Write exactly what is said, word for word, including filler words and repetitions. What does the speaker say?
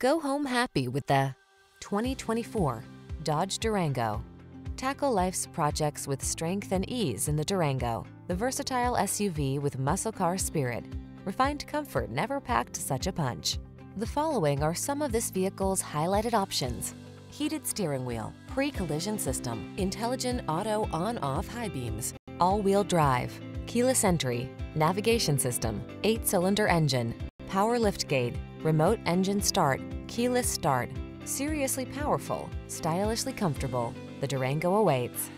Go home happy with the twenty twenty-four Dodge Durango. Tackle life's projects with strength and ease in the Durango, the versatile S U V with muscle car spirit. Refined comfort never packed such a punch. The following are some of this vehicle's highlighted options: heated steering wheel, pre-collision system, intelligent auto on-off high beams, all-wheel drive, keyless entry, navigation system, eight-cylinder engine, power liftgate, remote engine start, keyless start. Seriously powerful, stylishly comfortable. The Durango awaits.